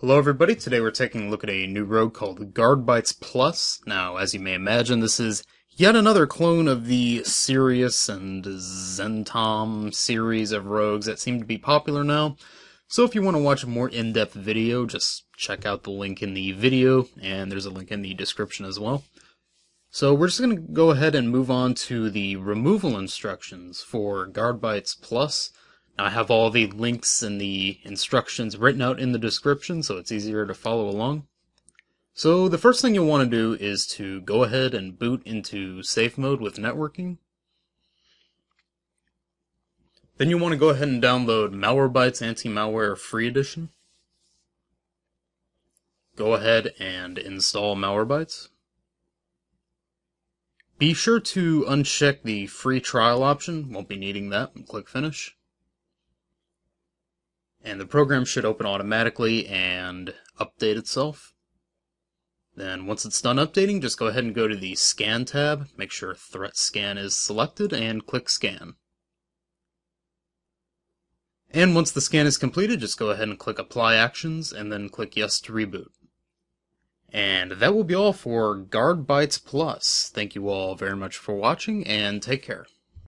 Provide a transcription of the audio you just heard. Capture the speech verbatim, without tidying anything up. Hello everybody, today we're taking a look at a new rogue called GuardBytes Plus. Now, as you may imagine, this is yet another clone of the Sirius and Zorton series of rogues that seem to be popular now. So if you want to watch a more in-depth video, just check out the link in the video, and there's a link in the description as well. So we're just going to go ahead and move on to the removal instructions for GuardBytes Plus. I have all the links and the instructions written out in the description, so it's easier to follow along. So the first thing you'll want to do is to go ahead and boot into safe mode with networking. Then you want to go ahead and download Malwarebytes Anti-Malware Free Edition. Go ahead and install Malwarebytes. Be sure to uncheck the free trial option, won't be needing that, and click finish. And the program should open automatically and update itself. Then once it's done updating, just go ahead and go to the Scan tab, make sure Threat Scan is selected, and click Scan. And once the scan is completed, just go ahead and click Apply Actions, and then click Yes to Reboot. And that will be all for GuardBytes Plus. Thank you all very much for watching, and take care.